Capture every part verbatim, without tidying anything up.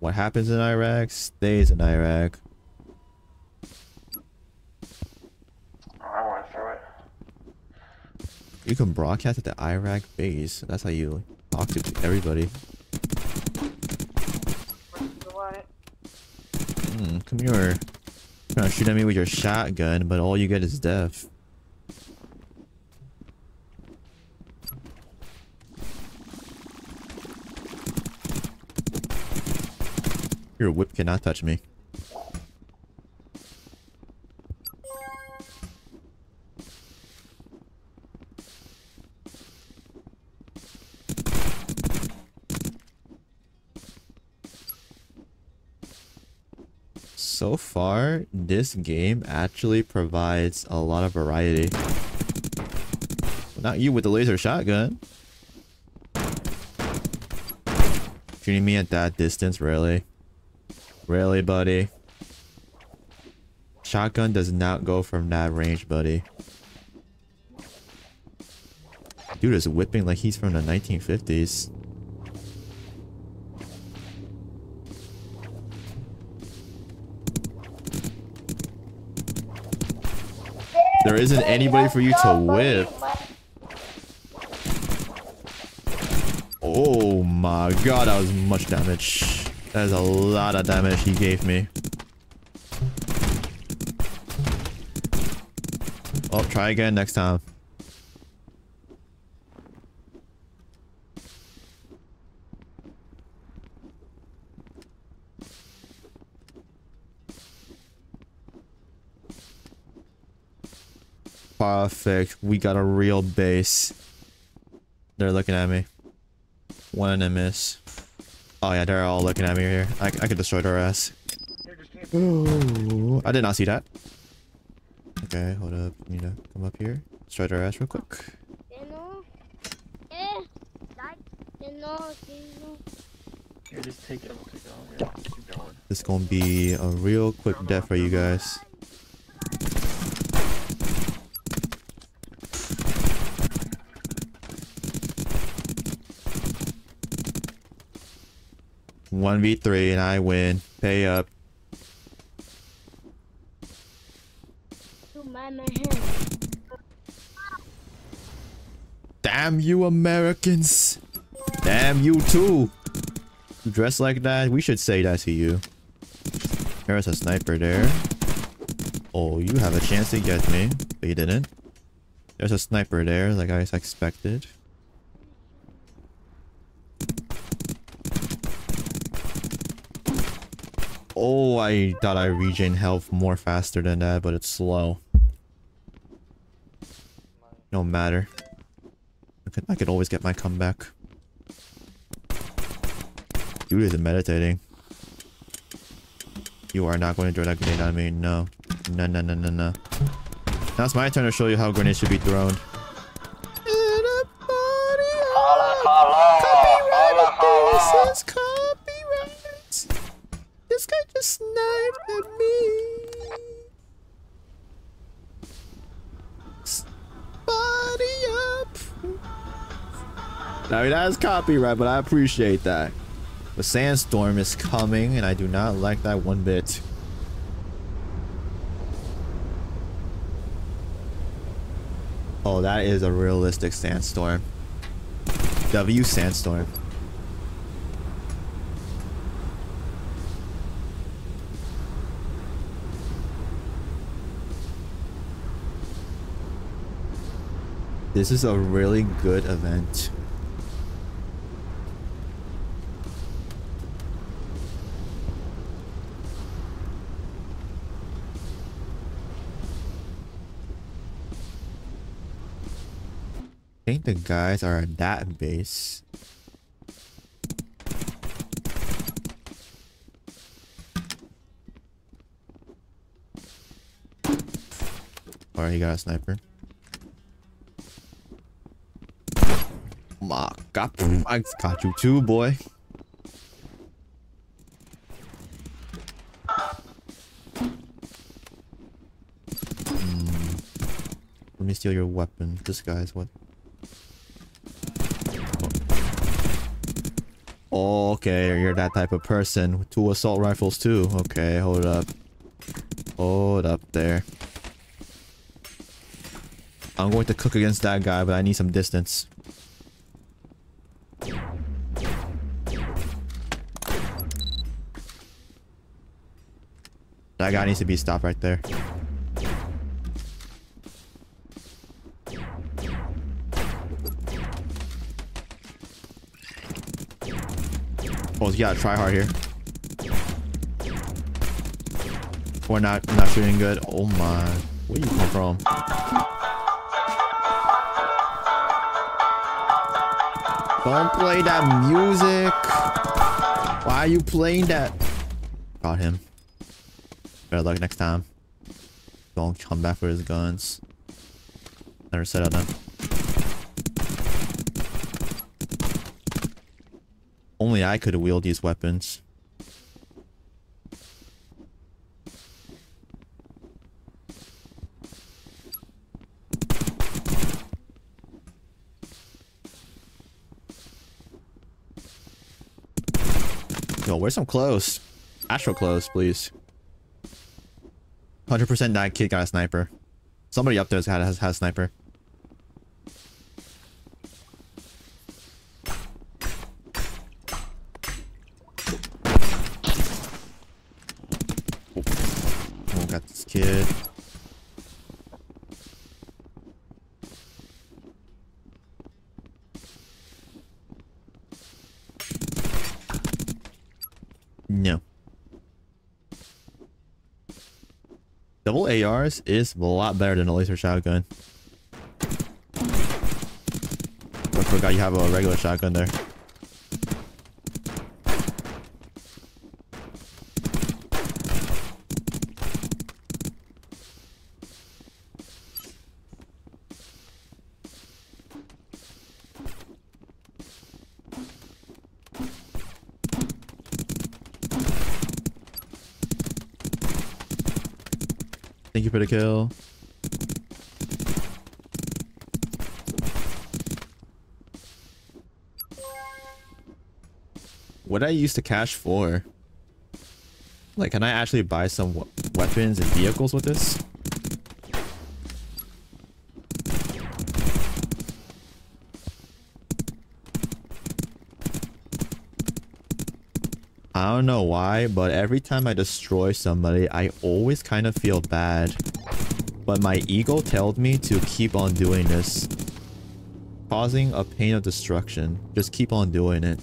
What happens in Iraq stays in Iraq. I went through it. You can broadcast at the Iraq base. That's how you talk to everybody. Hmm, come here. You're trying to shoot at me with your shotgun, but all you get is death. Your whip cannot touch me. So far, this game actually provides a lot of variety. Not you with the laser shotgun. Shooting me at that distance, really. Really, buddy? Shotgun does not go from that range, buddy. Dude is whipping like he's from the nineteen fifties. There isn't anybody for you to whip. Oh my god, that was much damage. That is a lot of damage he gave me. Oh, try again next time. Perfect. We got a real base. They're looking at me. One and a miss. Oh yeah, they're all looking at me here. I, I could destroy their ass. Ooh, I did not see that. Okay, hold up. You know, come up here. Destroy their ass real quick. Here, just take it. This is gonna be a real quick death for you guys. one v three and I win. Pay up. Damn you Americans. Damn you too. You dress like that? We should say that to you. There's a sniper there. Oh, you have a chance to get me, but you didn't. There's a sniper there like I expected. Oh, I thought I regen health more faster than that, but it's slow. No matter. I could, I could always get my comeback. Dude isn't meditating. You are not going to throw that grenade on me. No. No, no, no, no, no. Now it's my turn to show you how grenades should be thrown. I mean, that is copyright, but I appreciate that. The sandstorm is coming, and I do not like that one bit. Oh, that is a realistic sandstorm. W sandstorm. This is a really good event. I think the guys are at that base. Alright, he got a sniper. My God, I got you too, boy. Mm. Let me steal your weapon. This guy's what? Okay, you're that type of person. Two assault rifles too. Okay, hold up. Hold up there. I'm going to cook against that guy, but I need some distance. That guy needs to be stopped right there. Oh, yeah, try hard here. We're not, we're not shooting good. Oh my. Where you come from? Don't play that music. Why are you playing that? Got him. Better luck next time. Don't come back for his guns. Never said that. Only I could wield these weapons. Yo, where's some clothes? Astral clothes, please. one hundred percent that kid got a sniper. Somebody up there's had has had a sniper. Kid. No. Double A Rs is a lot better than a laser shotgun. I forgot you have a regular shotgun there. Thank you for the kill. What I use the cash for? Like, can I actually buy some we weapons and vehicles with this? I don't know why, but every time I destroy somebody, I always kind of feel bad. But my ego tells me to keep on doing this. Causing a pain of destruction. Just keep on doing it.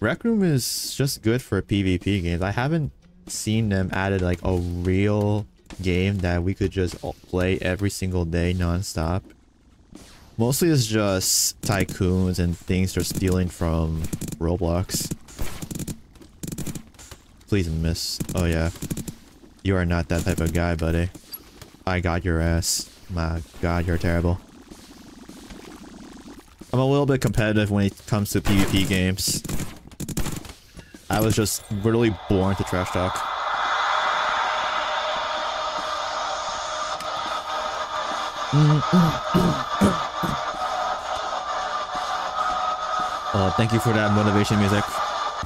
Rec Room is just good for PvP games. I haven't seen them added like a real game that we could just play every single day non-stop. Mostly it's just tycoons and things they're stealing from Roblox. Please miss. Oh yeah. You are not that type of guy, buddy. I got your ass. My god, you're terrible. I'm a little bit competitive when it comes to PvP games. I was just really born to trash talk. Uh, thank you for that motivation music.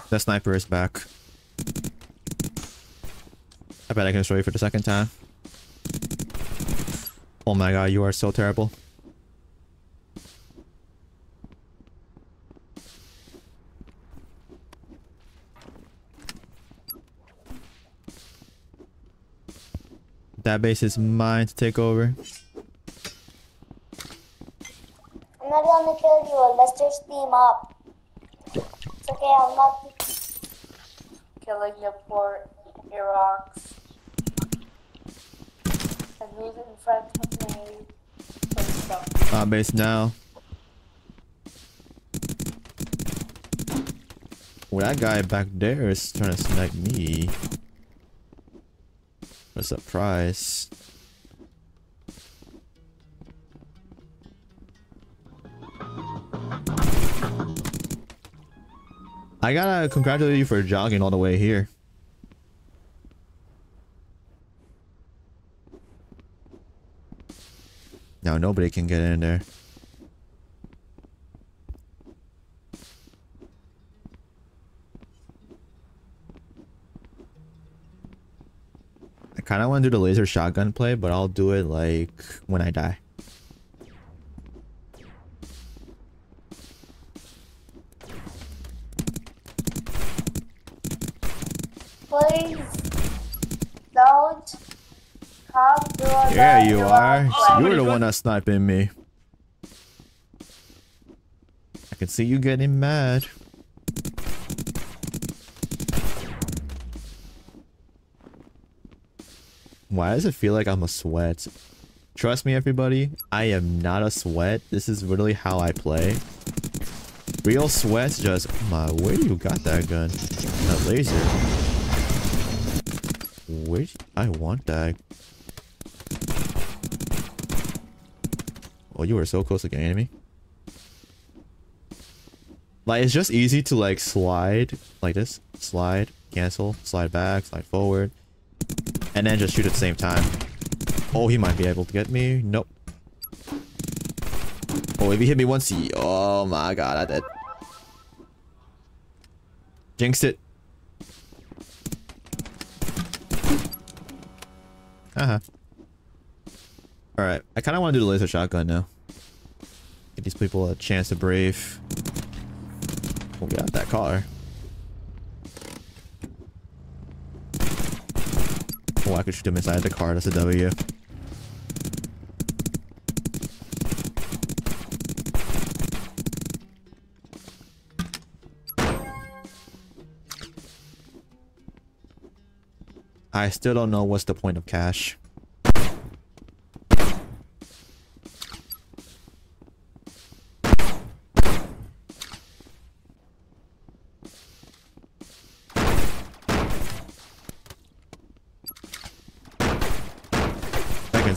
That sniper is back. I bet I can destroy you for the second time. Oh my god, you are so terrible. That base is mine to take over. I'm not gonna kill you, let's just team up. It's okay, I'm not killing your poor Iraqs. And who's in front of me? Ah, base now. Well, that guy back there is trying to snipe me. What a surprise. I gotta congratulate you for jogging all the way here. Now nobody can get in there. kind of want to do the laser shotgun play, but I'll do it like when I die. Please don't come to us. Yeah, you are. Oh, You're the good. one that's sniping me. I can see you getting mad. Why does it feel like I'm a sweat? Trust me, everybody, I am not a sweat. This is literally how I play. Real sweats just... My, where do you got that gun? That laser. Where... I want that. Oh, you were so close to getting enemy. Like, it's just easy to, like, slide. Like this. Slide. Cancel. Slide back. Slide forward. And then just shoot at the same time. Oh, he might be able to get me. Nope. Oh, if he hit me once, he... Oh my god, I did. Jinxed it. Uh-huh. Alright, I kind of want to do the laser shotgun now. Give these people a chance to breathe. We'll get out that car. Oh, I could shoot him inside the car. That's a W. I still don't know what's the point of cash.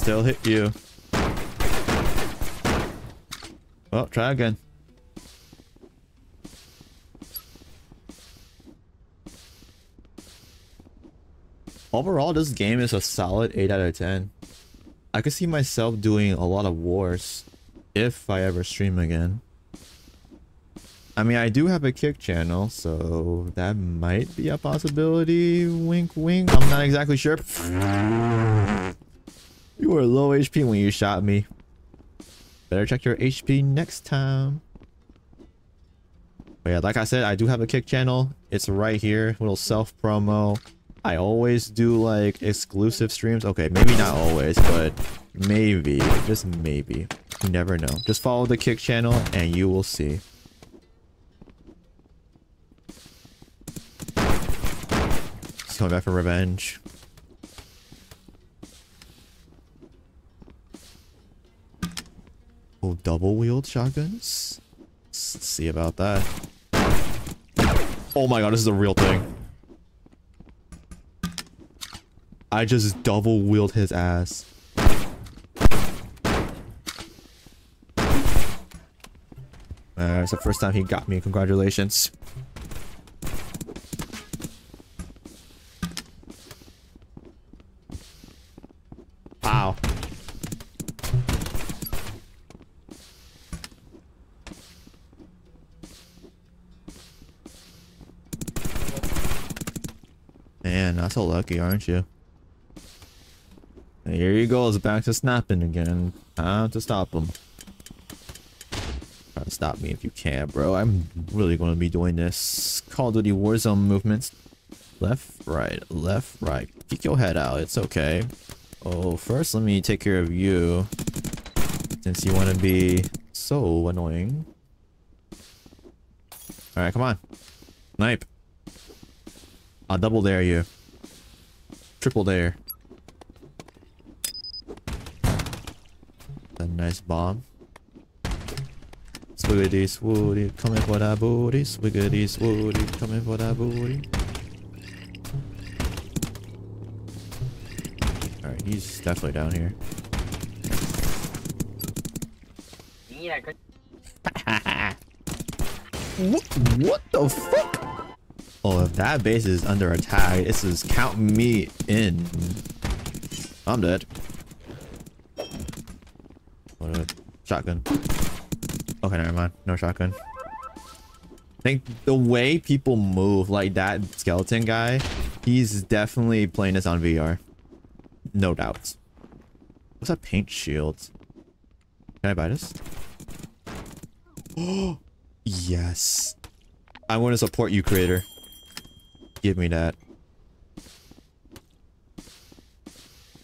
Still hit you. Oh, try again. Overall, this game is a solid eight out of ten. I could see myself doing a lot of wars if I ever stream again. I mean, I do have a Kick channel, so that might be a possibility. Wink, wink. I'm not exactly sure. You were low H P when you shot me. Better check your H P next time. But yeah, like I said, I do have a Kick channel. It's right here. Little self-promo. I always do like exclusive streams. Okay, maybe not always, but maybe. Just maybe. You never know. Just follow the Kick channel and you will see. He's coming back for revenge. Double wheeled shotguns? Let's see about that. Oh my god, this is a real thing. I just double wheeled his ass. Alright, it's the first time he got me. Congratulations. Wow. Man, not so lucky, aren't you? And here you go, it's back to snapping again. Time to stop him. Try to stop me if you can, bro. I'm really going to be doing this Call of Duty Warzone movements. Left, right, left, right. Kick your head out, it's okay. Oh, first let me take care of you. Since you want to be so annoying. Alright, come on. Snipe. I'll double dare you. Triple dare. A nice bomb. Swiggity swooty, coming for that booty. Swiggity swooty, coming for that booty. Alright, he's definitely down here. Yeah, good. What, what the fuck? Oh, if that base is under attack, this is count me in. I'm dead. What a shotgun. Okay, never mind. No shotgun. I think the way people move, like that skeleton guy, he's definitely playing this on V R. No doubts. What's that paint shield? Can I buy this? Oh, yes. I want to support you, creator. Give me that.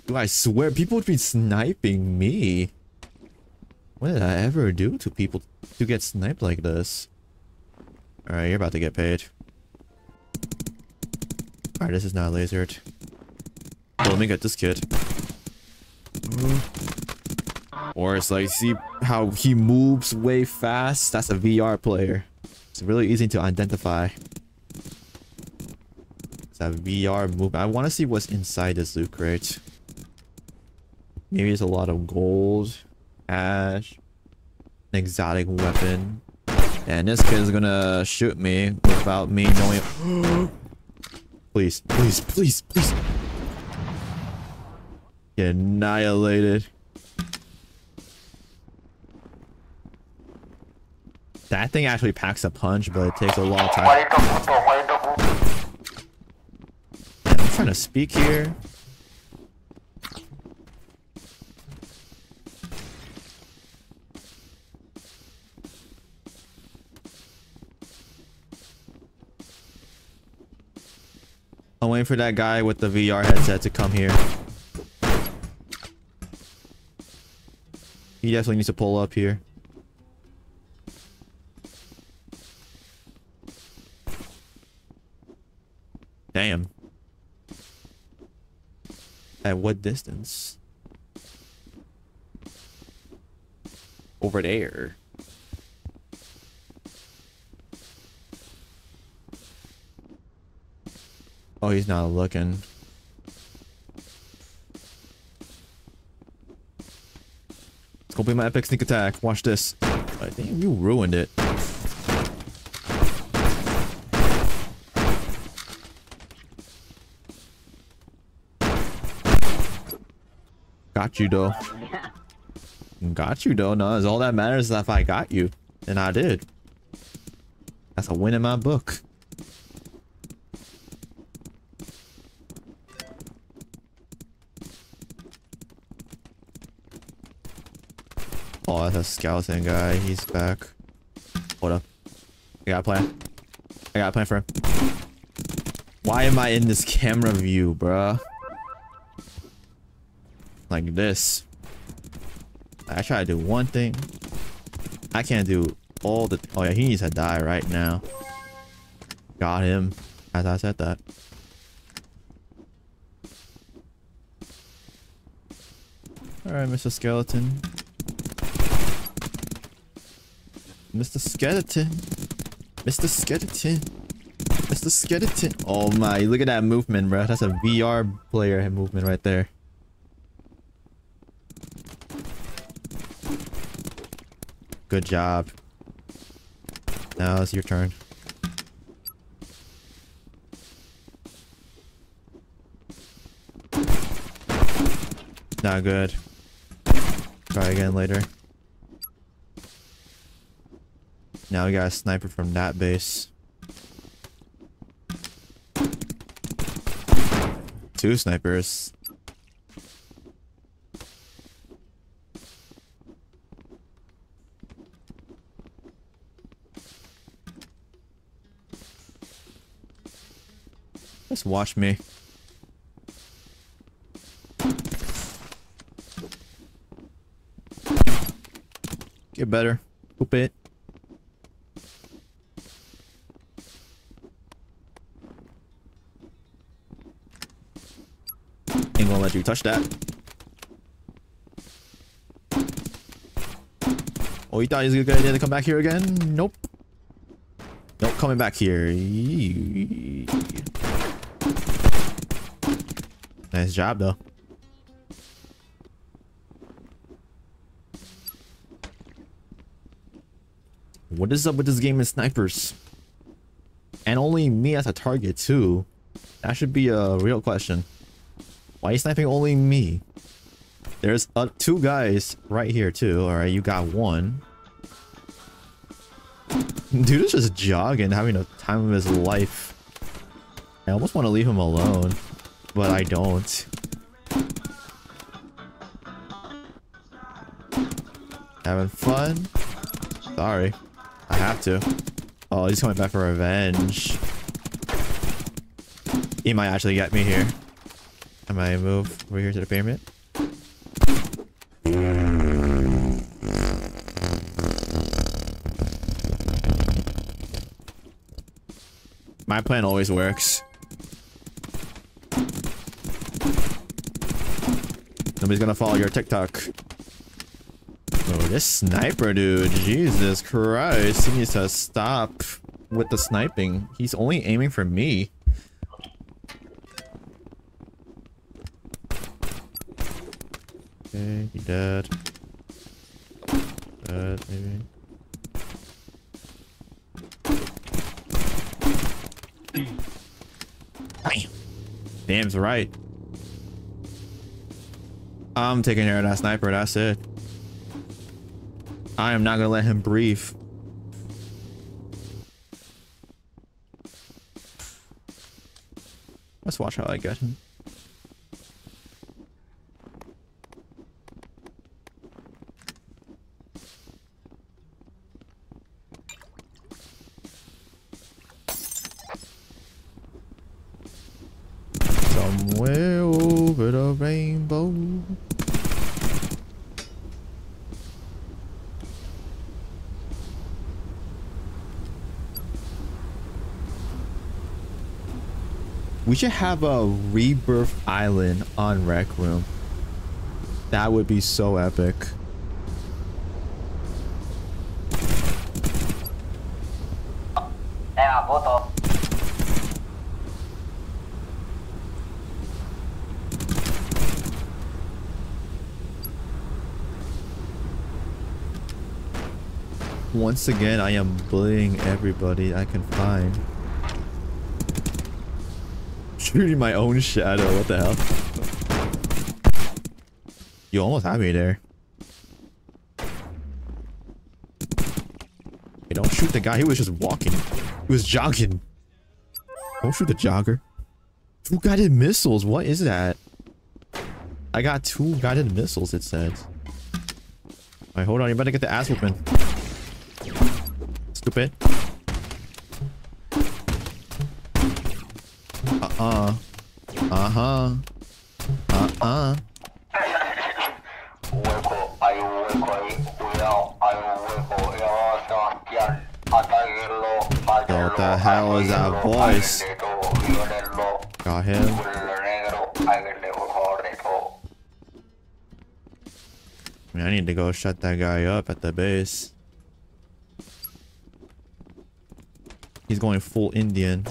Dude, I swear, people would be sniping me. What did I ever do to people to get sniped like this? Alright, you're about to get paid. Alright, this is not lasered. Well, let me get this kid. Ooh. Or it's like, see how he moves way fast? That's a V R player. It's really easy to identify. It's a V R movement. I want to see what's inside this loot crate. Maybe it's a lot of gold, ash, an exotic weapon. And this kid is gonna shoot me without me knowing. Please, please, please, please. Get annihilated. That thing actually packs a punch, but it takes a long time. I'm trying to speak here. I'm waiting for that guy with the V R headset to come here. He definitely needs to pull up here. Damn. At what distance? Over there. Oh, he's not looking. It's gonna be my epic sneak attack. Watch this. I think you ruined it. Got you though. Got you though. No, it's all that matters is if I got you, and I did. That's a win in my book. Oh, that's a skeleton guy. He's back. Hold up. I got a plan. I got a plan for him. Why am I in this camera view, bruh? Like this. I try to do one thing. I can't do all the... Oh, yeah. He needs to die right now. Got him. As I said that. Alright, Mister Skeleton. Mister Skeleton. Mister Skeleton. Mister Skeleton. Oh my, look at that movement, bro. That's a V R player movement right there. Good job. Now it's your turn. Not good. Try again later. Now we got a sniper from that base. Two snipers. Just watch me. Get better. Poop it. You touch that. Oh, you thought he was a good idea to come back here again? Nope. Nope, coming back here. Nice job, though. What is up with this game of snipers? And only me as a target, too. That should be a real question. Why are you sniping only me? There's uh, two guys right here too. Alright, you got one. Dude is just jogging, having a time of his life. I almost want to leave him alone, but I don't. Having fun? Sorry. I have to. Oh, he's coming back for revenge. He might actually get me here. I might move over here to the pyramid. My plan always works. Nobody's gonna follow your TikTok. Oh, this sniper dude. Jesus Christ. He needs to stop with the sniping. He's only aiming for me. Okay, he dead. Dead, maybe. Damn's right. I'm taking care of that sniper, that's it. I am not gonna let him breathe. Let's watch how I get him. Somewhere over the rainbow. We should have a Rebirth Island on Rec Room. That would be so epic. Once again, I am bullying everybody I can find. Shooting my own shadow, what the hell? You almost had me there. Hey, don't shoot the guy, he was just walking. He was jogging. Don't shoot the jogger. Two guided missiles, what is that? I got two guided missiles, it says. Alright, hold on, you better get the ass whooping. Stupid. Uh-uh. Uh-huh. Uh-uh. What the hell is that voice? Got him. I mean, I need to go shut that guy up at the base. He's going full Indian.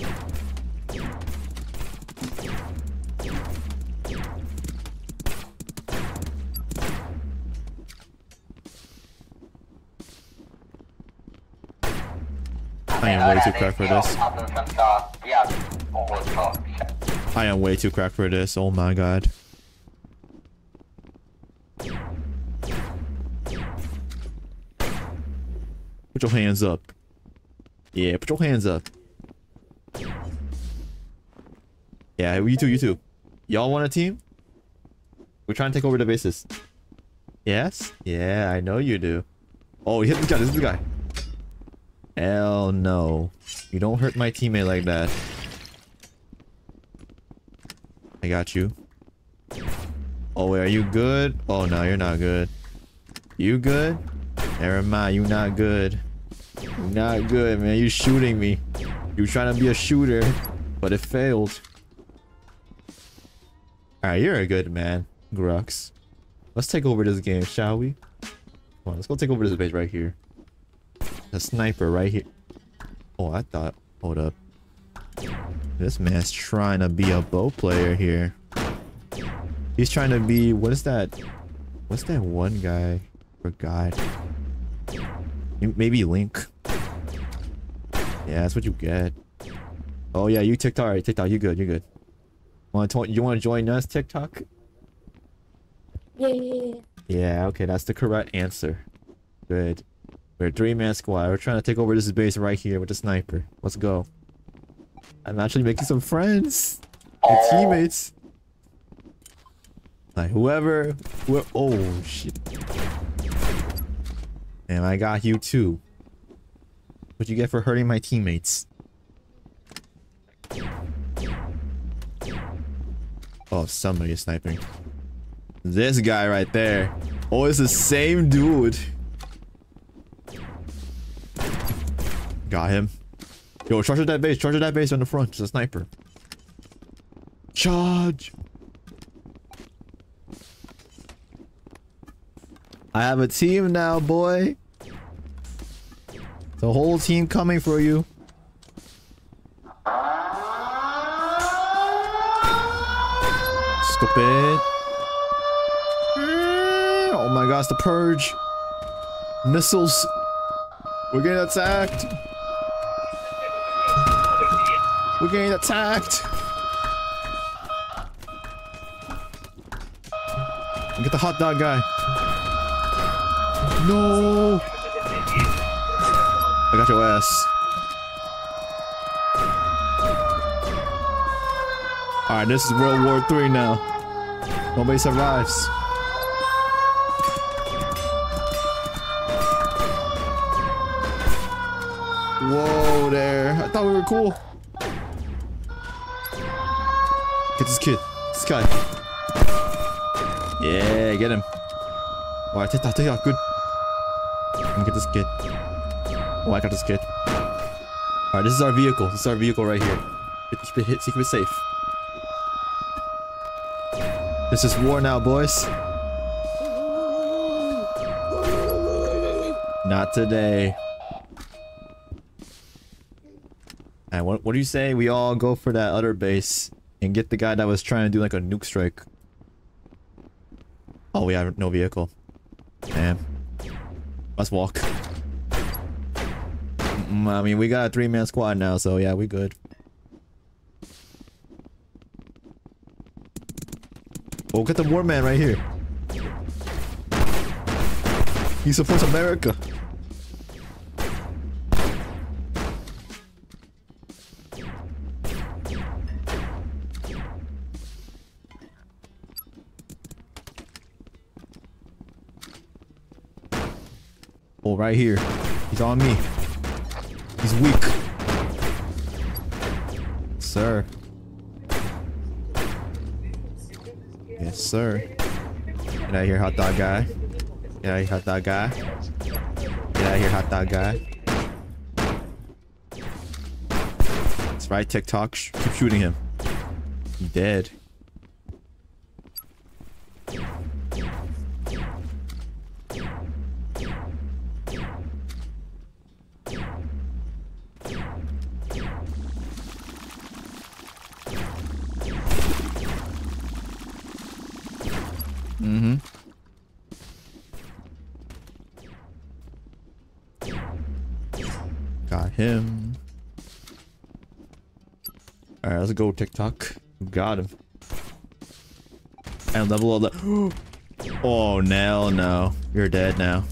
I am way too cracked for this. I am way too cracked for this. Oh my god. Put your hands up. Yeah, put your hands up. Yeah, you two, you two. Y'all want a team? We're trying to take over the bases. Yes? Yeah, I know you do. Oh, you hit this guy, this is the guy. Hell no. You don't hurt my teammate like that. I got you. Oh, wait, are you good? Oh, no, you're not good. You good? Never mind, you not good. Not good, man. You shooting me. You trying to be a shooter, but it failed. Alright, you're a good man, Grux. Let's take over this game, shall we? Come on, let's go take over this base right here. The sniper right here. Oh, I thought... Hold up. This man's trying to be a bow player here. He's trying to be... What is that? What's that one guy? Forgot. Maybe Link. Yeah, that's what you get. Oh yeah, you TikTok. Alright, TikTok, you good, you good. Wanna talk, you wanna join us, TikTok? Yeah, yeah, yeah. Yeah, okay, that's the correct answer. Good. We're a three-man squad. We're trying to take over this base right here with the sniper. Let's go. I'm actually making some friends. Your teammates. Like whoever, whoever oh shit. And I got you too. What you get for hurting my teammates? Oh, somebody is sniping. This guy right there. Oh, it's the same dude. Got him. Yo, charge at that base. Charge at that base on the front. It's a sniper. Charge. I have a team now, boy. The whole team coming for you. Stupid. Oh my gosh, the purge. Missiles. We're getting attacked. We're getting attacked. Get the hot dog guy. No. I got your ass. Alright, this is World War Three now. Nobody survives. Whoa there. I thought we were cool. Get this kid. This guy. Yeah, get him. Alright, take that, take that. Good. Let me get this kid. Oh, I got this kid. Alright, this is our vehicle. This is our vehicle right here. Keep it, hit, keep it safe. This is war now, boys. Not today. And what, what do you say we all go for that other base and get the guy that was trying to do like a nuke strike? Oh, we have no vehicle. Damn. Let's walk. I mean, we got a three-man squad now, so yeah, we good. Oh, get the war man right here. He supports America. Oh, right here. He's on me. He's weak. Sir. Yes, sir. Get out of here, hot dog guy. Get out of here, hot dog guy. Get out of here, hot dog guy. That's right, TikTok. Sh keep shooting him. He's dead. Mm-hmm. Got him. Alright, let's go TikTok. Got him. And level all the- Oh, no, no. You're dead now.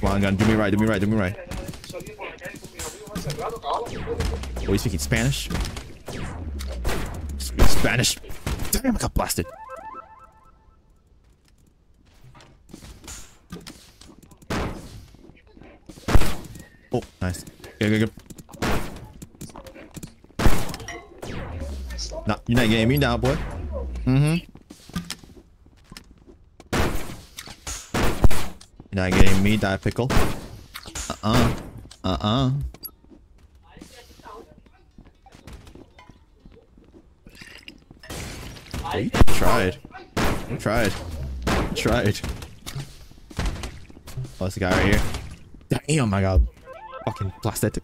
Come on, gun. Do me right, do me right, do me right. Oh, he's speaking Spanish? Spanish. Damn, I got blasted. Oh, nice. Good, good, good. Nah, you're not getting me now, boy. Mm-hmm. You're not getting me, die pickle. Uh-uh. Uh-uh. We tried. We tried. We tried. Oh, that's the guy right here. Damn, my God. Fucking plastic.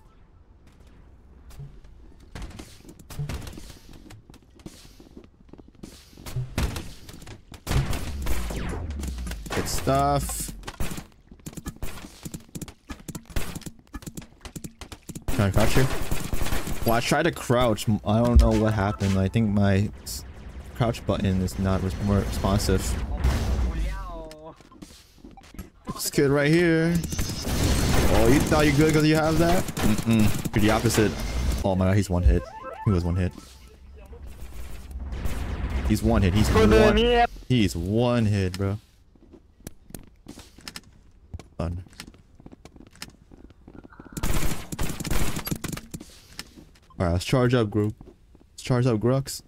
Good stuff. Can I crouch here? Well, I tried to crouch. I don't know what happened. I think my... crouch button is not res more responsive. This kid right here. Oh, you thought you're good because you have that? Mm-mm. You're the opposite. Oh my God, he's one hit. He was one hit. He's one hit. He's one. He's one hit, bro. fun. Alright, let's charge up, group. Let's charge up Grux.